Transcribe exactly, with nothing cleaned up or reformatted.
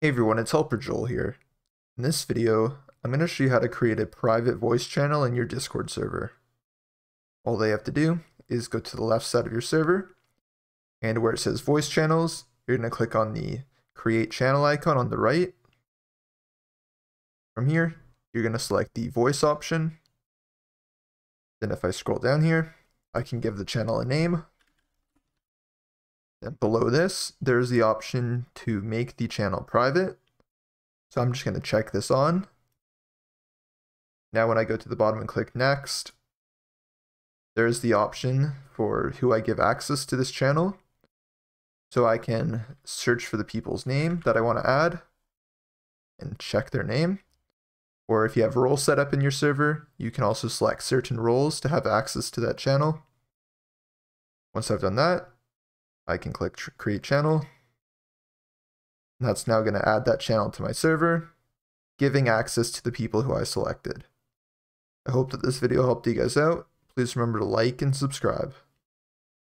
Hey everyone, it's Helper Joel here. In this video, I'm going to show you how to create a private voice channel in your Discord server. All they have to do is go to the left side of your server, and where it says voice channels, you're going to click on the create channel icon on the right. From here, you're going to select the voice option. Then if I scroll down here, I can give the channel a name. And below this, there's the option to make the channel private. So I'm just going to check this on. Now when I go to the bottom and click next, there's the option for who I give access to this channel. So I can search for the people's name that I want to add and check their name. Or if you have roles set up in your server, you can also select certain roles to have access to that channel. Once I've done that, I can click create channel. And that's now going to add that channel to my server, giving access to the people who I selected. I hope that this video helped you guys out. Please remember to like and subscribe.